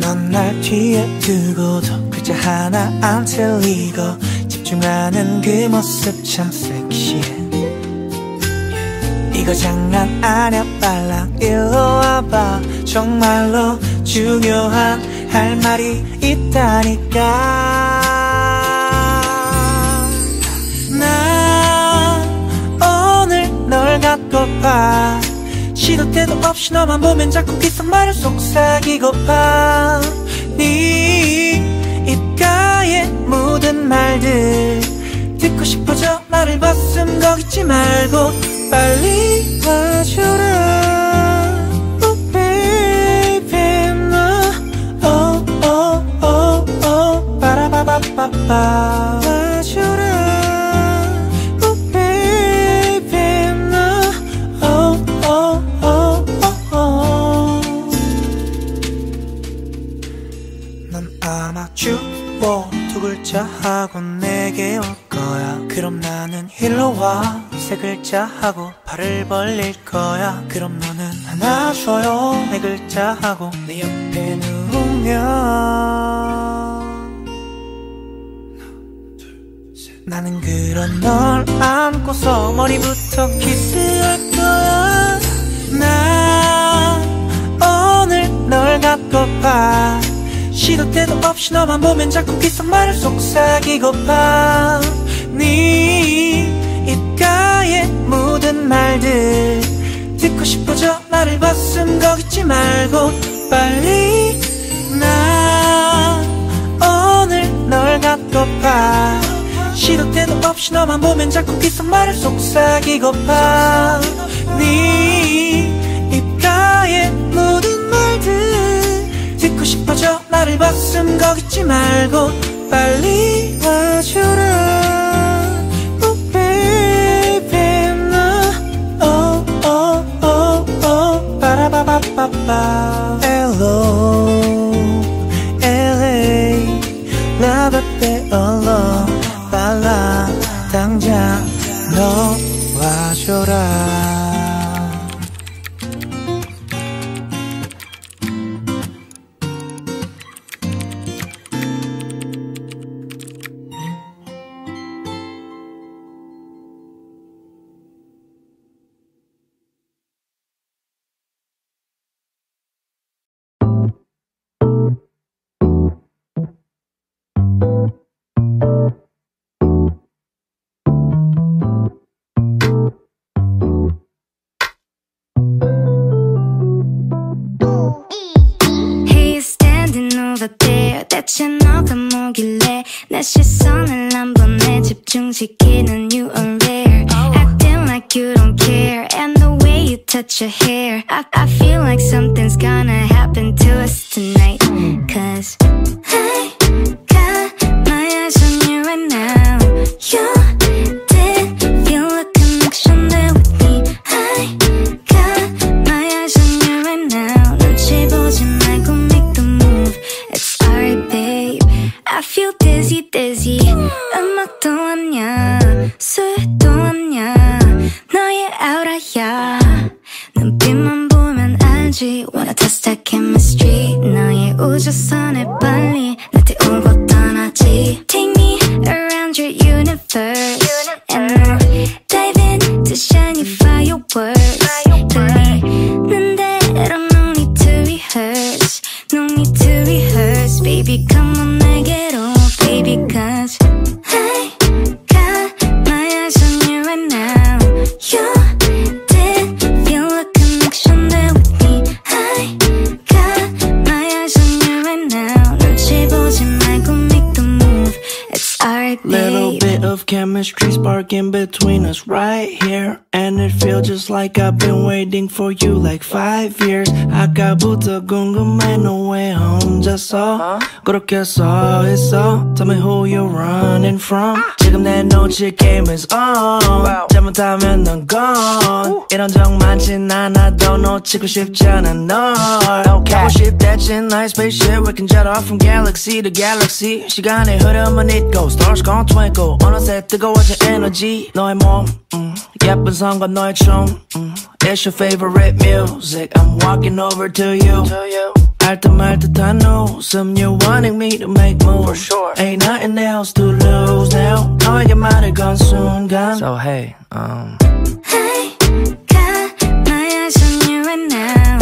넌 날 뒤에 두고도 글자 하나 안 틀리고 집중하는 그 모습 참 섹시해. 이거 장난 아냐. 빨랑 일로 와봐. 정말로 중요한 할 말이 있다니까. 나 오늘 널 갖고파. 시도 때도 없이 너만 보면 자꾸 귓속말을 속삭이고파. 네 입가에 묻은 말들 듣고 싶어져. 나를 벗은 거 잊지 말고 빨리 와줘라. Oh baby 나 oh oh oh oh 바라바바바바 와줘라. Oh baby 나 글자 하고 내게 올 거야. 그럼 나는 일로 와. 세 글자 하고 발을 벌릴 거야. 그럼 너는 하나 줘요. 네 글자 하고 내 옆에 누우면 나는 그런 널 안고서 머리부터 키스할 거야. 나 오늘 널 갖고파. 시도 때도 없이 너만 보면 자꾸 귓속말을 속삭이고파. 네 입가에 묻은 말들 듣고 싶어져. 나를 봤음 거기지 말고 빨리. 나 오늘 널 갖고파. 시도 때도 없이 너만 보면 자꾸 귓속말을 속삭이고파. 네 입가에 묻은 말들 듣고 싶어져. 나를 봤음 거기지 말고 빨리 와주라. Oh baby 나 oh oh oh oh 바라바바바바 Hello LA 나밖에 alone 빨라 당장 너 와줘라. 대체 너가 뭐길래 내 시선을 한 번에 집중시키는 you are rare. Acting like you don't care and the way you touch your hair. I feel like something's gonna happen to us tonight. Cause I got my eyes on you right now. You did, feel a connection there with me. I got my eyes on you right now. 눈치 보지 말고 make the move. It's alright babe, I feel dizzy dizzy. 음악도 왔냐 술도 왔냐 너의 아우라야. 눈빛만 보면 알지. Wanna test that chemistry. 너의 우주선에 빨리 나한테 오고 떠나지. Take me around your universe and I'll dive into shiny fireworks. 들리는데 no need to rehearse. No need to rehearse, baby, come on 내게로, baby, cause I got my eyes on you right now. You did, feel a connection there with me. I got my eyes on you right now. 눈치 보지 말고 make the move, it's alright, babe. Little bit of chemistry sparking between us right here. And it feels just like I've been waiting for you like 5 years. 아까부터 궁금해 너 왜 혼자서 그렇게 서 있어. Tell me who you're running from. 지금 내 눈치 게임 is on. 잘못하면 넌 gone. 이런 적 많진 않아도 놓치고 싶잖아 널. 가고 싶댔진 나의 spaceship. We can jet off from galaxy to galaxy. 시간의 흐름은 it goes. Stars gone twinkle. 어느새 뜨거워진 에너지. 너의 몸 예쁜 선과 너의 춤 It's your favorite music. I'm walking over to you. 알듯 말듯한 웃음. You're wanting me to make moves for sure. Ain't nothing else to lose now. 너에게 말을 건 순간. So hey, I got my eyes on you right now.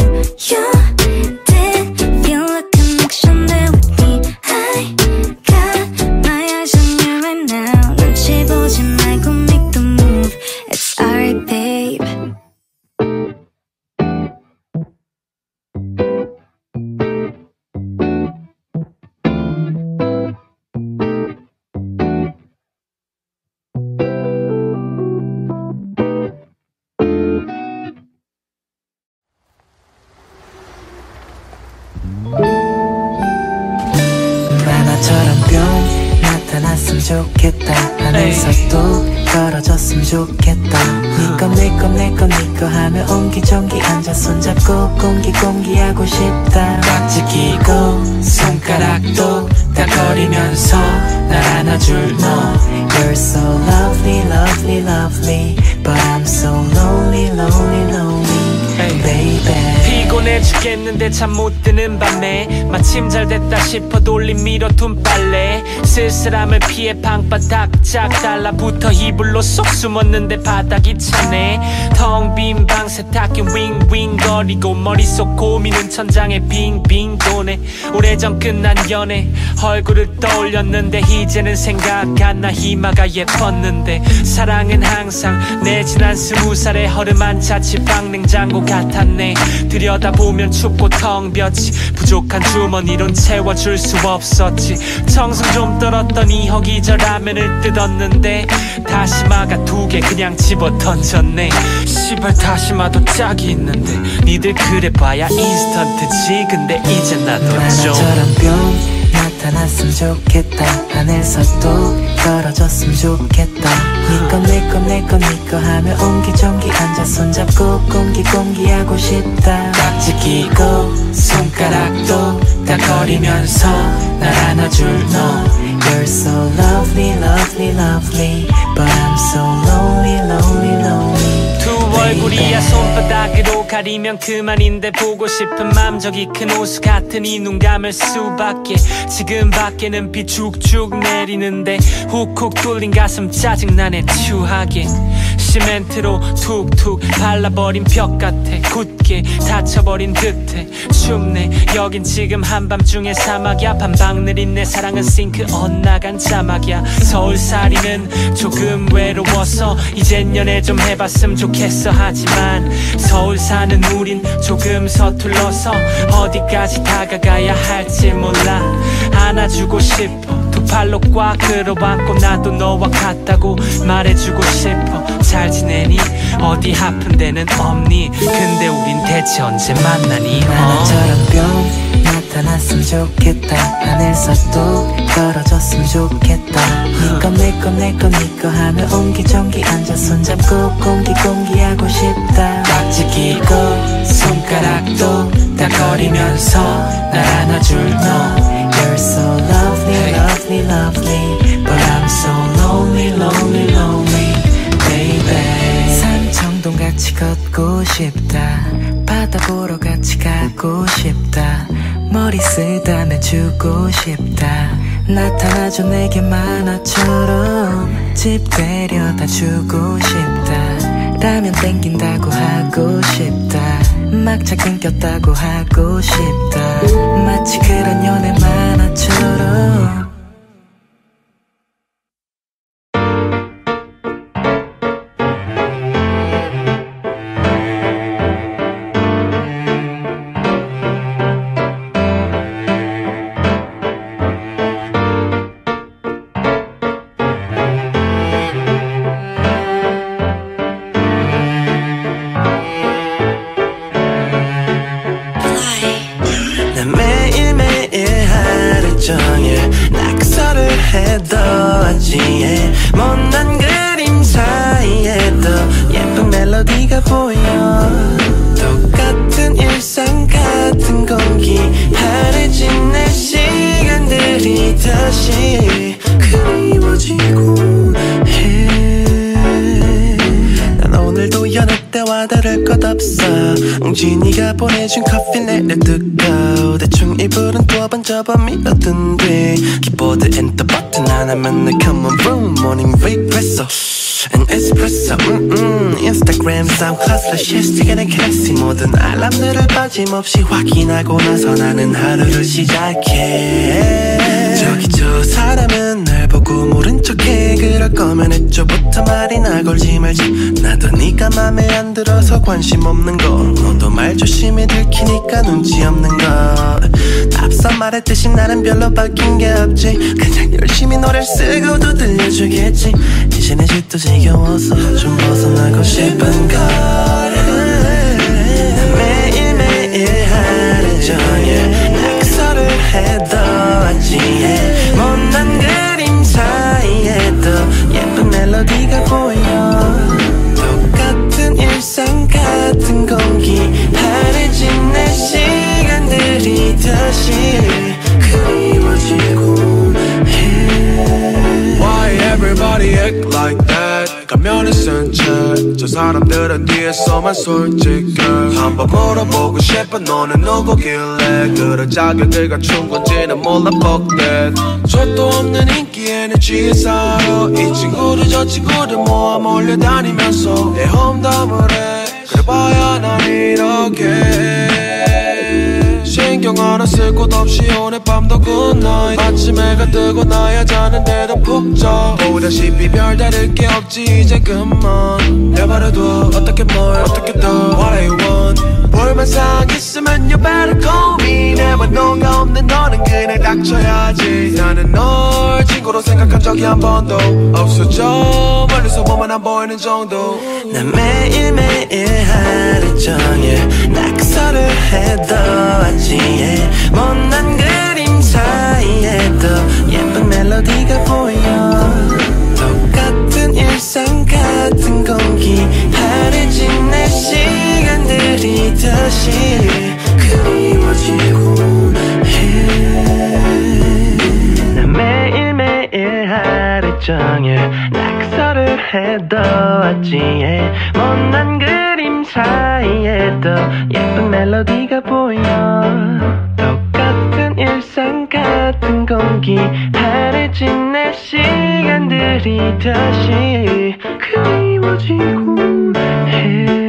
You did, feel a connection there with me. I got my eyes on you right now. 눈치 보지 말고 make the move. It's alright babe. 만화처럼 뿅 나타났으면 좋겠다. 하늘에서 또 떨어졌으면 좋겠다. 니꺼 내꺼 내꺼 니꺼 하며 옹기종기 앉아 손잡고 공기공기하고 싶다. 깍지 끼고 손가락도 틱틱거리면서 날 안아줄 너. You're so lovely, lovely, lovely, but I'm so lonely, lonely, lonely, baby. 피곤해 죽겠는데 잠 못 드는 밤에 마침 잘 됐다 싶어 돌림 밀어둔 빨래, 쓸쓸함을 피해 방바닥짝 달라붙어 이불로 쏙 숨었는데 바닥이 차네. 텅 빈 방 세탁기 윙윙거리고 머릿속 고민은 천장에 빙빙 도네. 오래전 끝난 연애 얼굴을 떠올렸는데 이제는 생각 안 나. 희마가 예뻤는데 사랑은 항상 내 지난 20살의 허름한 자취방 냉장고 같았네. 들여다보면 춥고 텅 비었지. 부족한 주머니론 채워줄 수 없었지. 청순 좀 떨었던 이 허기저 라면을 뜯었는데 다시마가 2개 그냥 집어 던졌네. 시발 다시마도 짝이 있는데 니들 그래봐야 인스턴트지. 근데 이제 나도 좀 나처럼 병 나타났으면 좋겠다. 하늘서 또 떨어졌으면 좋겠다. 니꺼 하며 옹기종기 앉아 손잡고 공기 하고 싶다. 깍지 끼고 손가락도 다 거리면서 날 안아줄 너. You're so lovely, lovely, lovely, but I'm so lonely, lonely, lonely. 두 얼굴이야 손바닥으로 가리면 그만인데 보고 싶은 맘적이 큰 호수 같은 이 눈 감을 수밖에. 지금 밖에는 비 쭉쭉 내리는데 훅훅 뚫린 가슴 짜증나네. 추하게 시멘트로 툭툭 발라버린 벽 같아. 굳게 닫혀버린 듯해. 춥네 여긴 지금 한밤중에 사막이야. 반방 느린 내 사랑은 싱크 엇나간 자막이야. 서울살이는 조금 외로워서 이젠 연애 좀 해봤음 좋겠어. 하지만 서울 사는 우린 조금 서툴러서 어디까지 다가가야 할지 몰라. 안아주고 싶어 두 팔로 꽉 끌어안고 나도 너와 같다고 말해주고 싶어. 잘 지내니? 어디 아픈 데는 없니? 근데 우린 대체 언제 만나니? 나처럼 병 나타났으면 좋겠다. 하늘서 또 떨어졌으면 좋겠다. 니꺼 하며 옹기종기 앉아 손잡고 공기 하고 싶다. 깍지 끼고 손가락도 다 거리면서 날 안아줄 너. You're so lovely, lovely, lovely, but I'm so lonely, lonely, lonely, baby. 산청동 같이 걷고 싶다. 바다 보러 같이 가고 싶다. 머리 쓰다매주고 싶다. 나타나줘 내게 만화처럼 집 데려다 주고 싶다. 라면 땡긴다고 하고 싶다. 막차 끊겼다고 하고 싶다. 마치 그런 연애 만화처럼. 웅진이가 보내준 커피 내려 뜨거워. 대충 이불은 또 번져봐 밀어둔 뒤 키보드 and the button 하나면 내 come on room. Morning espresso and espresso Instagram, SoundCloud, slash Instagram and Cassie. 모든 알람들을 빠짐없이 확인하고 나서 나는 하루를 시작해. 저기 저 사람은 날 보고 모른 척해. 그럴 거면 애초부터 말이나 걸지 말지. 나도 네가 맘에 안 들어서 관심 없는 걸. 너도 말 조심히 들키니까 눈치 없는 걸. 앞서 말했듯이 나는 별로 바뀐 게 없지. 그냥 열심히 노래를 쓰고도 들려주겠지. 이제 내 집도 지겨워서 좀 벗어나고 싶은 걸. 매일매일 하루 종일 해도 아지에 못난 그림 사이에도 예쁜 멜로디가 보여. 똑같은 일상 같은 공기 하루 지날 시간들이 다시 그리워지고 가면이 쓴 채 저 사람들은 뒤에서만 솔직해. 한번 물어보고 싶어 너는 누구길래 그런 자격을 갖춘 건지는 몰라. Fuck that. 저도 없는 인기 에너지에 살아. 이 친구들 저 친구들 모아 몰려다니면서 내 험담을 해. 그래봐야 난 이렇게 신경 하나 쓸 곳 없이 오늘 밤도 굿나잇. 아침 해가 뜨고 나야 자는데도 푹 자. 보다시피 별다를 게 없지 이제 그만 내버려둬. 어떻게 뭘 어떻게 더 What I want. 볼만 상 있으면 you better call me. 내와 너가 없는 너는 그냥 닥쳐야지. 나는 널 친구로 생각한 적이 한 번도 없어. 저 멀리서 보면 안 보이는 정도. 난 매일매일 하루 종일 낙서를 해도 아침에 못난 그림 사이에도 예쁜 멜로디가 보여. 똑같은 일상 같은 공기 다르지 내 시간들이 다시 그리워지고 해. 난 매일매일 하루 종일 낙서를 해도 어찌해 못난 그림 사이에도 예쁜 멜로디가 보여. 똑같은 일상 같은 공기 다르진 내 시간들이 다시 그리워지고 해.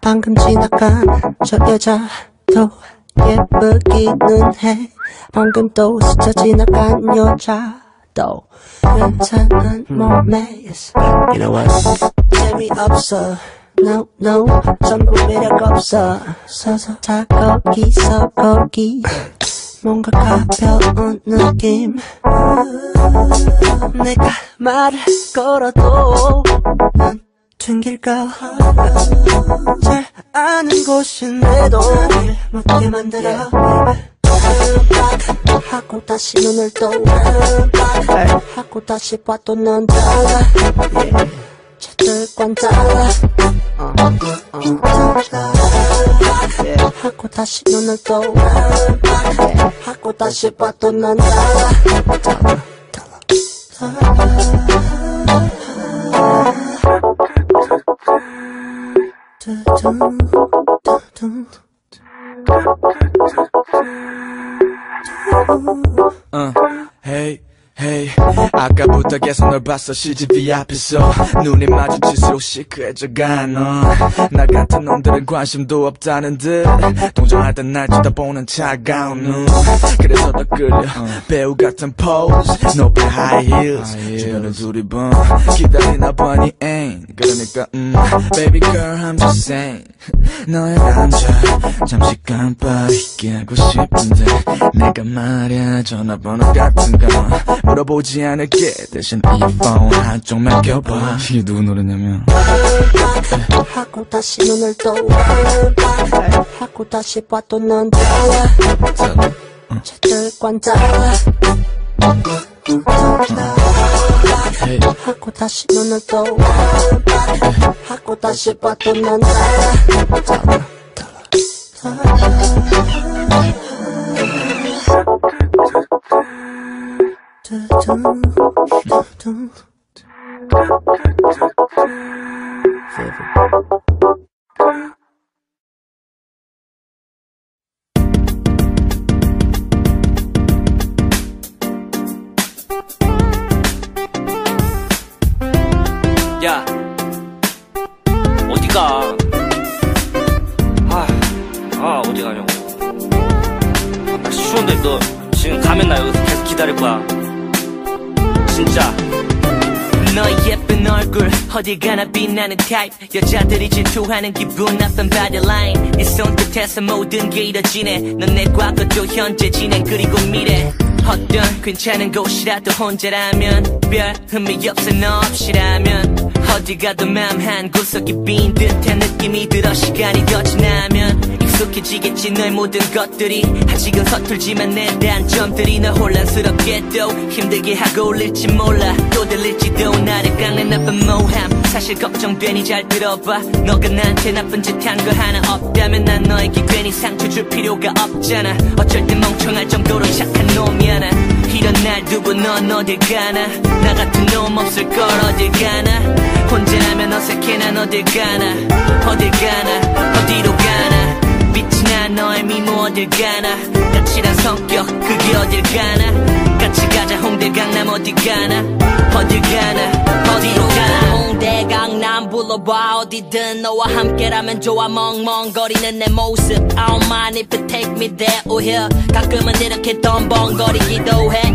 방금 지나간 저 여자도 예쁘기는 해. 방금 또 스쳐 지나간 여자도 괜찮은 몸에 You know what? 재미없어 No no 전부 매력 없어. 서서 다 거기서 거기 뭔가 가벼운 느낌. 내가 말을 걸어도 난 튕길까. 잘 아는 곳인데도 날 못게 만들어. 깜빡하고 다시 눈을 떠. 깜빡하고 다시 봐도 난 달라. 저들과는 달라. 하고 다시 눈을 떠. 하고 다시 봐도 난 달라. Hey. Hey, 아까부터 계속 널 봤어 CGV 앞에서. 눈이 마주칠수록 시크해져가 너. 나 같은 놈들은 관심도 없다는 듯 동정하던 날 쳐다보는 차가운 눈. 그래서 더 끌려 배우 같은 포즈 높은 하이 힐스 주변을 두리번 기다리나 보니 ain't. 그러니까 Baby girl I'm just saying 너의 남자 잠시 깜빡이게 하고 싶은데 내가 말야 전화번호 같은 거 물어보지 않을게. 대신 이 폰 한쪽만 껴봐. 이게 누구 노래냐면 하고 다시 눈을 떠. 하고 다시 봐도 난 달라. 쟤들과는 달라. 하고 다시 눈을 떠. 하고 다시 봐도 난 달라. 야, 어디가? 어디 가냐고. 추운데 너 지금 가면 나 여기서 계속 기다릴 거야. 진짜 너의 예쁜 얼굴 어디가나 빛나는 타입. 여자들이 질투하는 기분 나쁜 바디라인. 네 손끝에서 모든 게 이뤄지네. 넌 내 과거 또 현재 진행 그리고 미래. 어떤 괜찮은 곳이라도 혼자라면 별 의미 없어 너 없이라면 어디 가도 맘 한 구석이 빈 듯한 느낌이 들어. 시간이 더 지나면 익숙해지겠지 너의 모든 것들이. 아직은 서툴지만 내 단점들이 널 혼란스럽게 또 힘들게 하고 울릴지 몰라. 또 들릴지도 나를 깎는 나쁜 모함. 사실 걱정되니 잘 들어봐. 너가 나한테 나쁜 짓 한 거 하나 없다면 난 너에게 괜히 상처 줄 필요가 없잖아. 어쩔 땐 멍청할 정도로 착한 놈이 하나. 이런 날 두고 넌 어딜 가나. 나 같은 놈 없을 걸 어딜 가나. 혼자라면 어색해 난 어딜 가나. 어딜 가나 어디로 가나. 빛이 나 너의 미모 어딜 가나. 까칠한 성격 그게 어딜 가나. 같이 가자 홍대 강남 어디 가나. 어딜 가나 어디로 가나. 홍대 강남 불러봐 어디든 너와 함께라면 좋아. 멍멍거리는 내 모습 I don't mind if you take me there or here. 가끔은 이렇게 덤벙거리기도 해.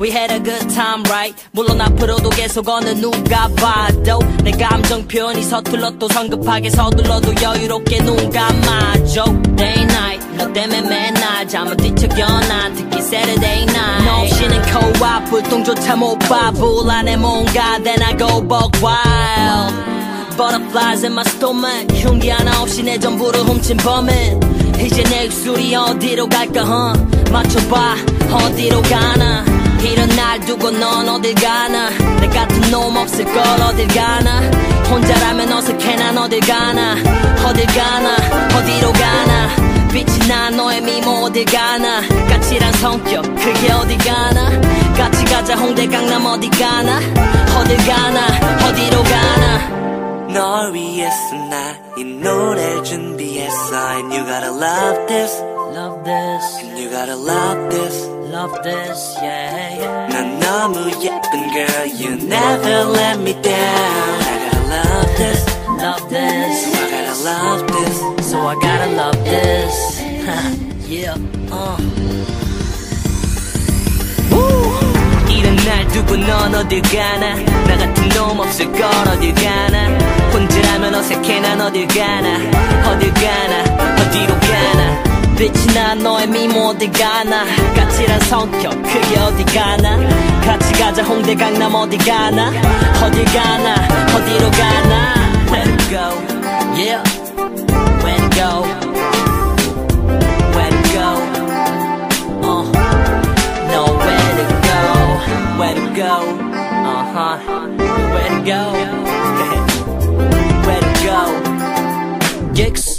We had a good time right. 물론 앞으로도 계속 어느 누가 봐도 내 감정 표현이 서툴러 또 성급하게 서둘러도 여유롭게 눈 감아줘. Day night 너 때문에 맨날 잠을 뒤척여 난 특히 Saturday night. 너 없이는 코앞 불똥조차 못 봐. 불 안에 뭔가 then I go buck wild. Butterflies in my stomach. 흉기 하나 없이 내 전부를 훔친 범인. 이제 내 입술이 어디로 갈까 huh? 맞춰봐 어디로 가나. 이런 날 두고 넌 어딜 가나. 내 같은 놈 없을 걸 어딜 가나. 혼자라면 어색해 난 어딜 가나. 어딜 가나 어디로 가나. 빛이 나 너의 미모 어딜 가나. 까칠한 성격 그게 어딜 가나. 같이 가자 홍대 강남 어디 가나. 어딜 가나 어디로 가나. 널 위해서 나 이 노래 준비했어. And you gotta love this. Love this. And you gotta love this. Love this, yeah, yeah. 난 너무 예쁜 girl. You never let me down. I gotta love this. Love this. So I gotta love this. So I gotta love this. Yeah, 이런 날 두고 넌 어딜 가나. 나 같은 놈 없을 걸 어딜 가나. 혼자라면 어색해 난 어딜 가나. 어딜 가나 어디로 가나. 빛이 나 너의 미모 어디 가나. 까칠한 성격 그게 어디 가나. 같이 가자 홍대 강남 어디 가나. 어디 가나 어디로 가나. Where to go, yeah. Where to go. Where to go. No where to go. Where to go. Where to go. Where to go.